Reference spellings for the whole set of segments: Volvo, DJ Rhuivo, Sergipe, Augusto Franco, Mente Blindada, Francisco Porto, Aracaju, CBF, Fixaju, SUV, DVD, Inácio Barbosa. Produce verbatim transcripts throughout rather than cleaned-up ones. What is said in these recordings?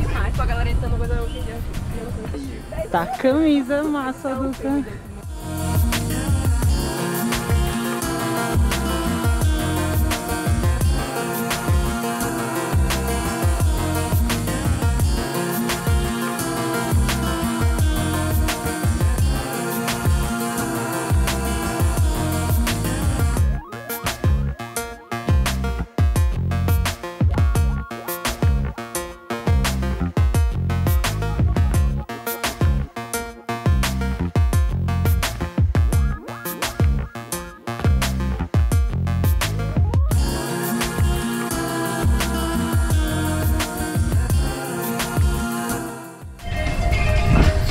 demais pra galera entrando no guarda-roupa hoje em dia. Tá, camisa massa do can.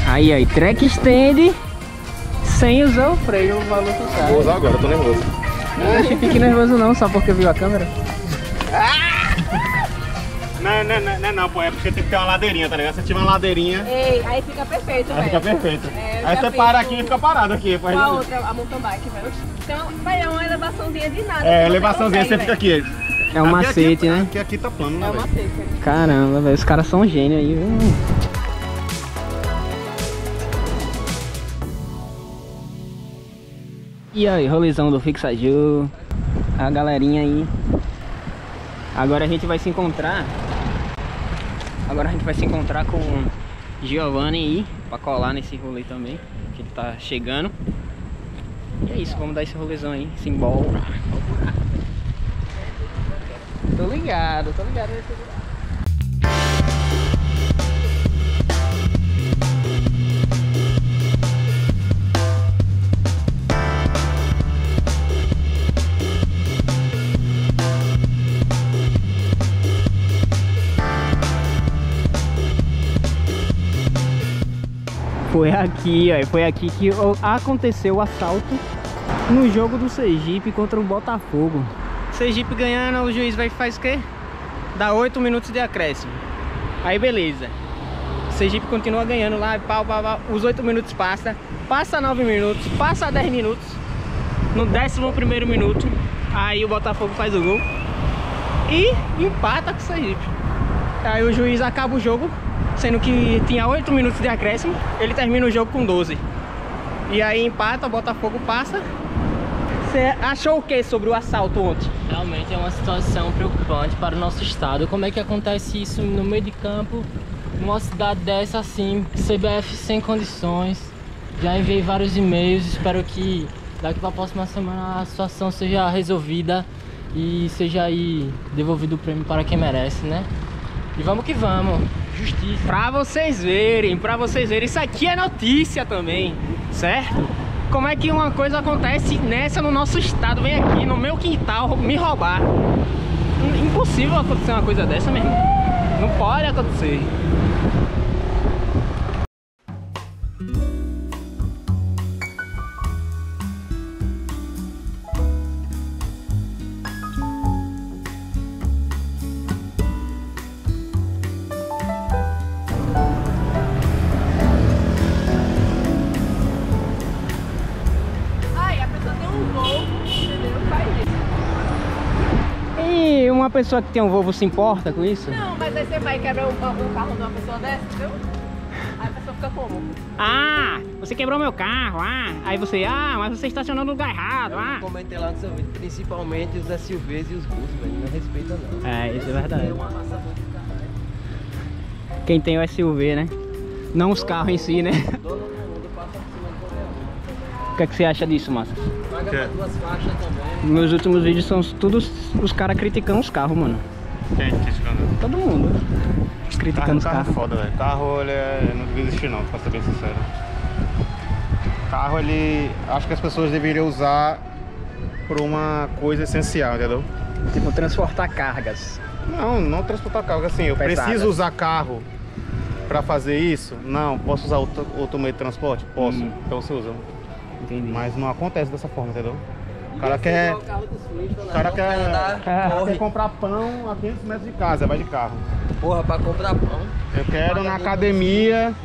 Aí, aí, track stand sem usar o freio, o valor que sai. Vou usar agora, eu tô nervoso. Não acho que fique nervoso não, só porque viu a câmera. Ah! Não, não, não, não, não, pô, é porque tem que ter uma ladeirinha, tá ligado? Se tiver uma ladeirinha... Ei, aí fica perfeito, velho. Aí fica perfeito. É, aí você para aqui e fica parado aqui. Pô, a outra, a mountain bike, velho. Então, vai dar uma elevaçãozinha de nada. É, elevaçãozinha, você, consegue, você fica aqui. É um aqui, macete, aqui, né? Porque aqui tá plano, né? É um macete. Caramba, velho, os caras são gênios aí, viu? E aí, rolezão do Fixaju, a galerinha aí. Agora a gente vai se encontrar. Agora a gente vai se encontrar com Giovanni aí, pra colar nesse rolê também, que ele tá chegando. E é isso, vamos dar esse rolezão aí, simbora. Tô ligado, tô ligado nesse lugar. Foi aqui, ó, foi aqui que aconteceu o assalto no jogo do Sergipe contra o Botafogo. Sergipe ganhando, o juiz vai faz o quê? Dá oito minutos de acréscimo. Aí beleza. O Sergipe continua ganhando lá, pau, pau, pau. Os oito minutos passam, passa nove minutos, passa dez minutos. No décimo primeiro minuto, aí o Botafogo faz o gol e empata com o Sergipe. Aí o juiz acaba o jogo, sendo que tinha oito minutos de acréscimo, ele termina o jogo com doze. E aí empata, o Botafogo passa. Você achou o que sobre o assalto ontem? Realmente é uma situação preocupante para o nosso estado. Como é que acontece isso no meio de campo, numa cidade dessa assim, C B F sem condições? Já enviei vários e-mails, espero que daqui para a próxima semana a situação seja resolvida e seja aí devolvido o prêmio para quem merece, né? E vamos que vamos. Justiça. Pra vocês verem, pra vocês verem, isso aqui é notícia também, certo? Como é que uma coisa acontece nessa no nosso estado, vem aqui no meu quintal me roubar? Impossível acontecer uma coisa dessa mesmo, não pode acontecer. Uma pessoa que tem um Volvo se importa com isso? Não, mas aí você vai quebrar o, o carro de uma pessoa dessa, viu? Aí a pessoa fica como? Ah, você quebrou meu carro, ah! Aí você, ah, mas você estacionou no lugar errado, eu ah! Comentei lá no seu vídeo, principalmente os S U Vs e os bus, velho, não respeita não. É, isso é verdade. Quem tem o S U V, né? Não os carros em si, né? O que, é que você acha disso, Massa? Paga pra duas faixas também. Meus últimos vídeos são todos os caras criticando os carros, mano. Quem criticando? Todo mundo. Criticando os carros. Carro é foda, velho. Carro, ele é... não devia existir não, pra ser bem sincero. Carro, ele... acho que as pessoas deveriam usar por uma coisa essencial, entendeu? Tipo, transportar cargas. Não, não transportar cargas, assim, eu pesadas. Preciso usar carro pra fazer isso? Não, posso usar outro, outro meio de transporte? Posso, hum. Então você usa. Entendi. Mas não acontece dessa forma, entendeu? O cara quer, o cara quer, andar, cara quer comprar pão a quinhentos metros de casa, vai de carro. Porra, pra comprar pão? Eu quero na academia,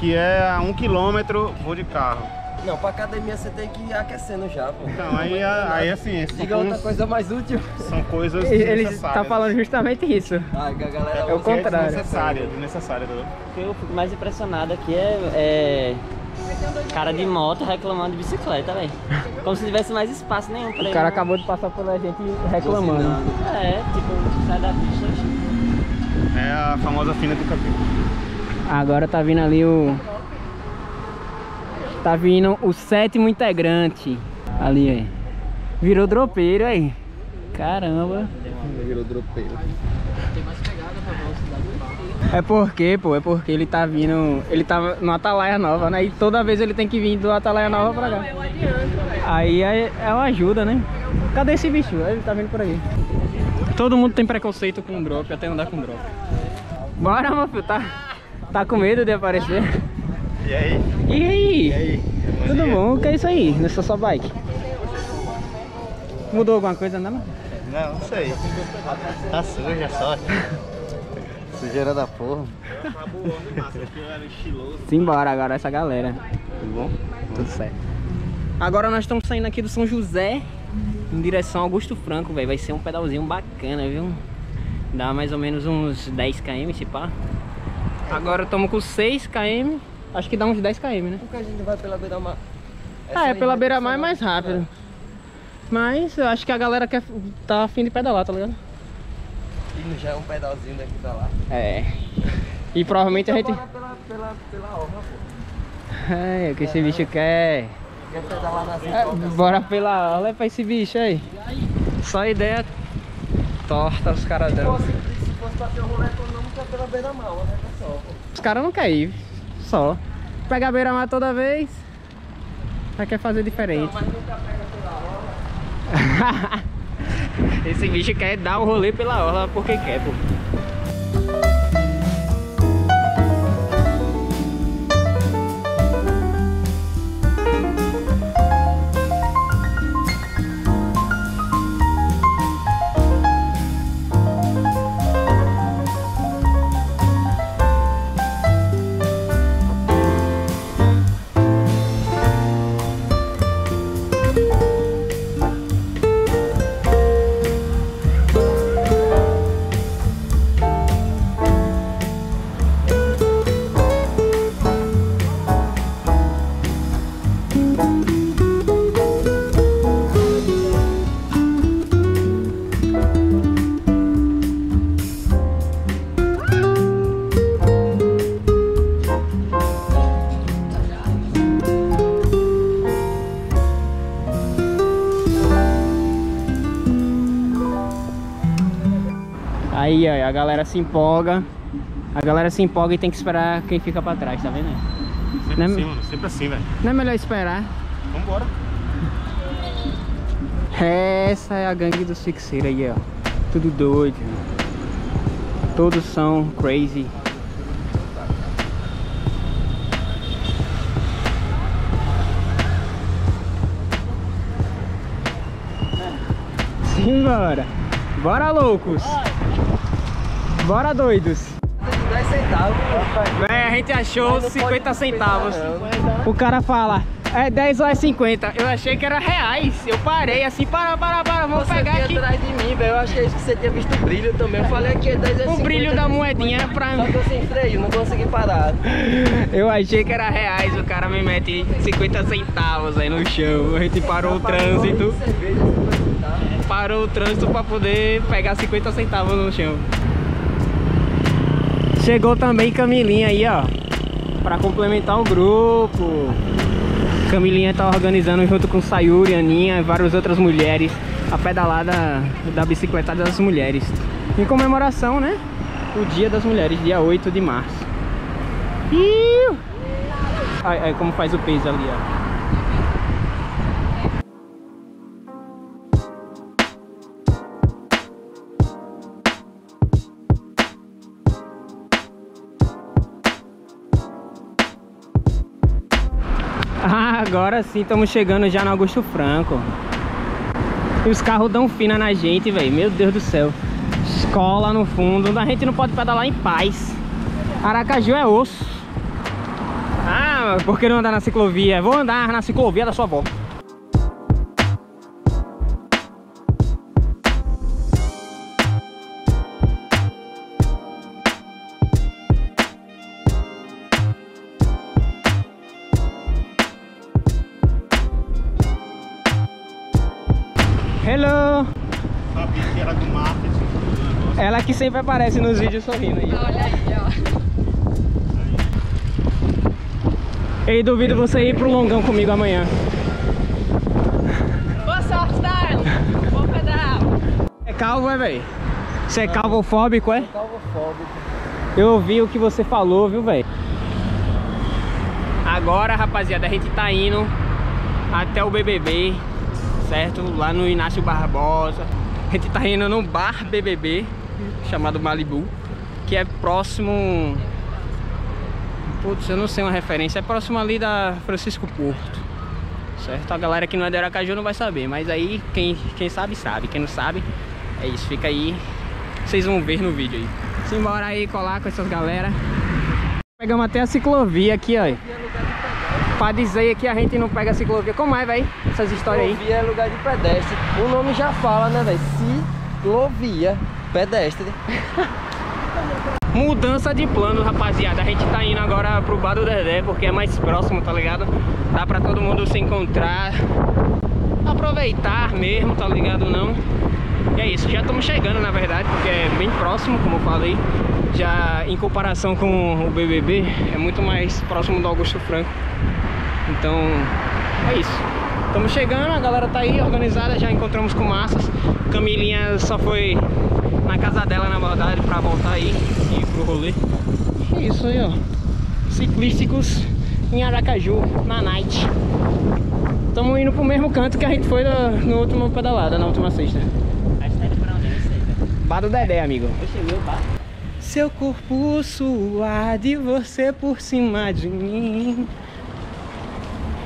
que é a um quilômetro, vou de carro. Não, pra academia você tem que ir aquecendo já, pô. Não, aí, aí assim... Diga outra coisa mais útil. São coisas desnecessárias. Ele tá falando justamente isso. Ah, a galera... É o contrário. É desnecessária, desnecessária. O que eu fico mais impressionado aqui é... é... cara de moto reclamando de bicicleta, velho. Como se tivesse mais espaço nenhum pra ele. O cara acabou de passar pela gente reclamando. É, tipo, sai da pista. Tipo. É a famosa fina do capim. Agora tá vindo ali o... Tá vindo o sétimo integrante. Ali, aí. Virou dropeiro, aí. Caramba. Virou dropeiro. Tem mais pegada pra velocidade. É porque, pô, é porque ele tá vindo... Ele tá no Atalaia Nova, né? E toda vez ele tem que vir do Atalaia Nova pra cá. Aí é, é uma ajuda, né? Cadê esse bicho? Ele tá vindo por aí. Todo mundo tem preconceito com drop, até andar com drop. Bora, meu filho. Tá, tá com medo de aparecer? E aí? E aí? E aí? Tudo dia. Bom? O que é isso aí? Nessa sua bike? Mudou alguma coisa, não? Não, não sei. Tá suja só. Sujeira da porra. Simbora agora essa galera. Tudo bom? Tudo certo. Agora nós estamos saindo aqui do São José em direção a Augusto Franco, velho. Vai ser um pedalzinho bacana, viu? Dá mais ou menos uns dez quilômetros, se pá. Agora estamos com seis quilômetros. Acho que dá uns dez quilômetros, né? Porque a gente vai pela beira-mar. Ah, é, pela beira-mar é mais rápido. Mas eu acho que a galera quer tá afim de pedalar, tá ligado? E já é um pedalzinho daqui pra lá. É. E provavelmente então a gente... Pela, pela, pela orla, pô. É, o que é, esse bicho quer... Quer pedalar na é, bora pela orla, é pra esse bicho aí. E aí? Só ideia torta os caras dão. Se, se fosse pra ter um rolê econômico, é pela beira-mar, né, pessoal? Os caras não querem ir. Só. Pega a beira-mar toda vez, já quer fazer diferente. Não, mas nunca pega pela orla. Esse bicho quer dar o rolê pela orla porque quer, pô. Aí, aí, a galera se empolga, a galera se empolga e tem que esperar quem fica pra trás, tá vendo? Sempre é assim, mano, sempre assim, velho. Não é melhor esperar? Vambora. Essa é a gangue dos fixeiros aí, ó. Tudo doido. Todos são crazy. Simbora. Bora, loucos. Bora, doidos! dez centavos, véi, a gente achou cinquenta centavos. O cara fala, é dez ou é cinquenta. Eu achei que era reais. Eu parei assim, para, para, para, vamos pegar aqui. Você veio atrás de mim, velho. Eu achei que você tinha visto o brilho também. Eu falei que é dez ou é cinquenta. O brilho da moedinha é pra mim. Só que eu sem freio, não consegui parar. Eu achei que era reais. O cara me mete cinquenta centavos aí no chão. A gente parou o trânsito. Parou o trânsito pra poder pegar cinquenta centavos no chão. Chegou também Camilinha aí, ó, pra complementar o grupo. Camilinha tá organizando junto com Sayuri, Aninha e várias outras mulheres a pedalada da bicicleta das mulheres. Em comemoração, né? O Dia das Mulheres, dia oito de março. Iu! Ai, ai, como faz o peso ali, ó. Agora sim, estamos chegando já no Augusto Franco. E os carros dão fina na gente, velho. Meu Deus do céu. Escola no fundo. A gente não pode pedalar em paz. Aracaju é osso. Ah, problema por querer andar na ciclovia. Vou andar na ciclovia da sua avó. Hello! A biqueira do marketing. Ela que sempre aparece nos vídeos sorrindo aí. Olha aí, ó. Eu duvido você ir pro longão comigo amanhã. Boa sorte, Darlon. Bom pedal. É calvo, é, velho? Você é calvofóbico, é? Calvofóbico. Eu ouvi o que você falou, viu, velho? Agora, rapaziada, a gente tá indo até o B B B, certo? Lá no Inácio Barbosa. A gente tá indo num bar B B B, chamado Malibu, que é próximo... Putz, eu não sei uma referência, é próximo ali da Francisco Porto, certo? A galera que não é de Aracaju não vai saber, mas aí quem, quem sabe, sabe, quem não sabe, é isso, fica aí, vocês vão ver no vídeo aí. Simbora aí colar com essas galera. Pegamos até a ciclovia aqui, ó. Pra dizer que a gente não pega a ciclovia, como é, velho? Essas histórias aí. Ciclovia é lugar de pedestre, o nome já fala, né, velho? Ciclovia, pedestre. Mudança de plano, rapaziada. A gente tá indo agora pro Bar do Dedé, porque é mais próximo, tá ligado? Dá pra todo mundo se encontrar, aproveitar mesmo, tá ligado? Não. E é isso, já estamos chegando, na verdade, porque é bem próximo, como eu falei. Já em comparação com o B B B, é muito mais próximo do Augusto Franco. Então, é isso. Estamos chegando, a galera tá aí organizada, já encontramos com massas. Camilinha só foi... na casa dela, na verdade, pra voltar aí e ir pro rolê. É isso aí, ó. Ciclísticos em Aracaju, na night. Estamos indo pro mesmo canto que a gente foi no, no último pedalada, na última sexta. Acho que tá indo pra onde? Não sei, velho. Bar do Dedé, amigo. Oxe, meu bar. Seu corpo suado e você por cima de mim.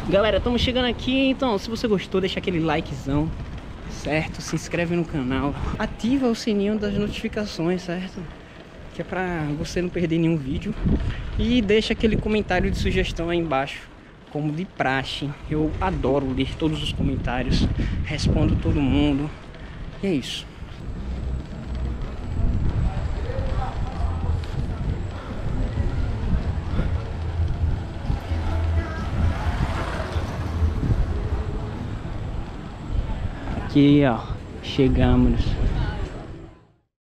Galera, estamos chegando aqui, então se você gostou, deixa aquele likezão. Certo? Se inscreve no canal, ativa o sininho das notificações, certo? Que é pra você não perder nenhum vídeo. E deixa aquele comentário de sugestão aí embaixo, como de praxe. Eu adoro ler todos os comentários, respondo todo mundo. E é isso. Aqui, ó, chegamos.